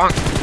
Bonk.